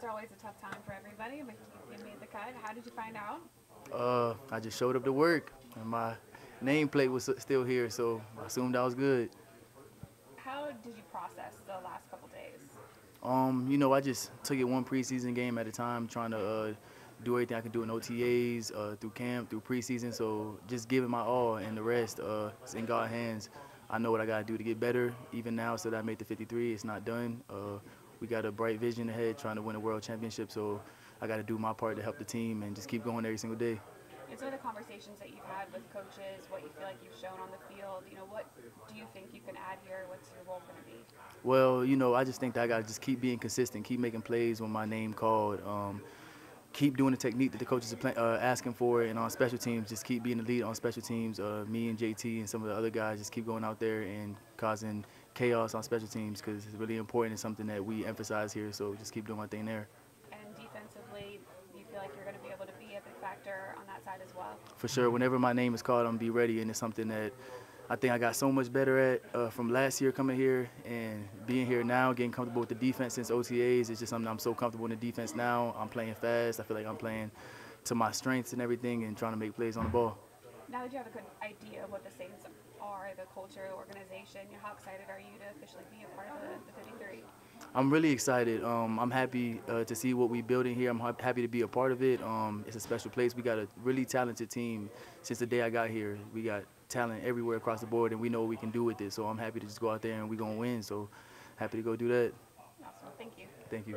cuts are always a tough time for everybody, but you made the cut. How did you find out? I just showed up to work, and my nameplate was still here, so I assumed I was good. How did you process the last couple days? You know, I just took it one preseason game at a time, trying to do everything I could do in OTAs, through camp, through preseason. So just giving my all, and the rest is in God's hands. I know what I got to do to get better. Even now, so that I made the 53, it's not done. We got a bright vision ahead, trying to win a world championship. So I got to do my part to help the team and just keep going every single day. And so the conversations that you've had with coaches, what you feel like you've shown on the field, you know, what do you think you can add here? What's your role going to be? Well, you know, I just think that I got to just keep being consistent, keep making plays when my name called, keep doing the technique that the coaches are asking for, and on special teams, just keep being the lead on special teams. Me and JT and some of the other guys just keep going out there and causing chaos on special teams, because it's really important and something that we emphasize here, so just keep doing my thing there. And defensively, you feel like you're going to be able to be a big factor on that side as well? For sure. Whenever my name is called, I'm going to be ready, and it's something that I think I got so much better at from last year coming here, and being here now, getting comfortable with the defense since OTAs. It's just something I'm so comfortable in the defense now. I'm playing fast. I feel like I'm playing to my strengths and everything, and trying to make plays on the ball. Now that you have a good idea of what the Saints are, the culture, the organization, how excited are you to officially be a part of the 53? I'm really excited. I'm happy to see what we're building here. I'm happy to be a part of it. It's a special place. We got a really talented team since the day I got here. We got talent everywhere across the board, and we know what we can do with it. So I'm happy to just go out there and we're going to win. So happy to go do that. Awesome. Thank you. Thank you.